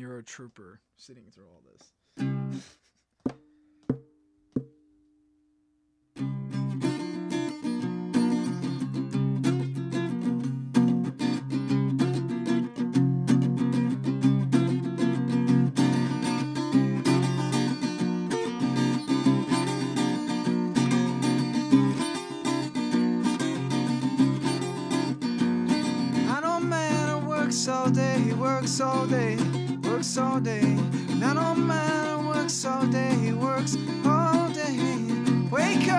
You're a trooper sitting through all this. Works all day, works all day. And I don't mind, works all day, he works all day. Wake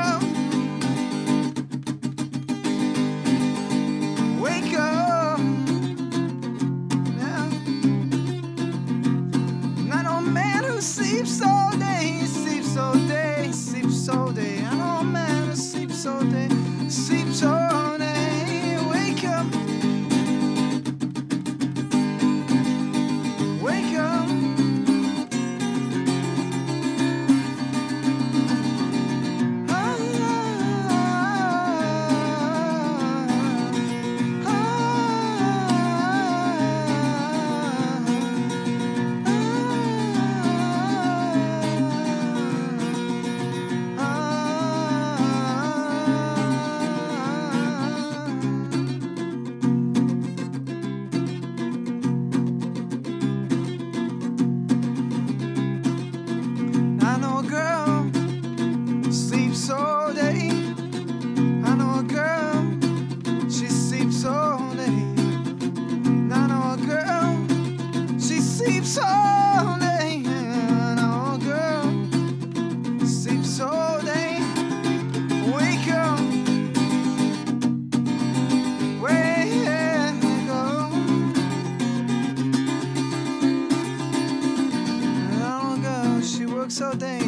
up, yeah. Not a man who sleeps all day, he sleeps all day, sleeps all day. I don't mind who sleeps all day, sleeps all day. Wake up.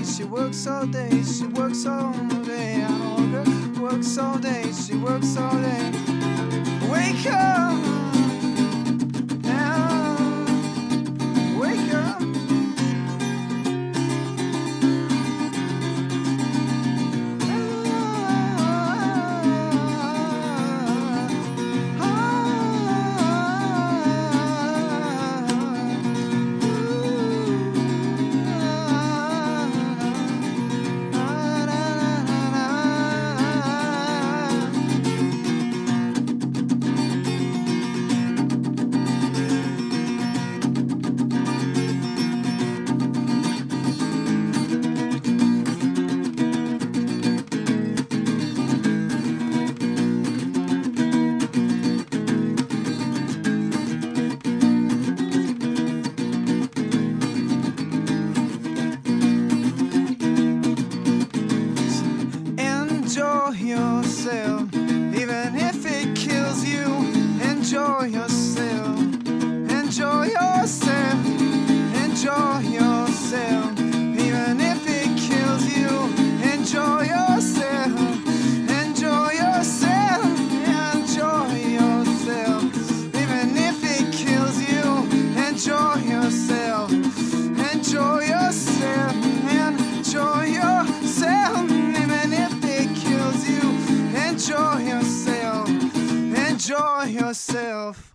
She works all day, she works all day. I know her works all day, she works all day. Wake up now, wake up. Enjoy yourself.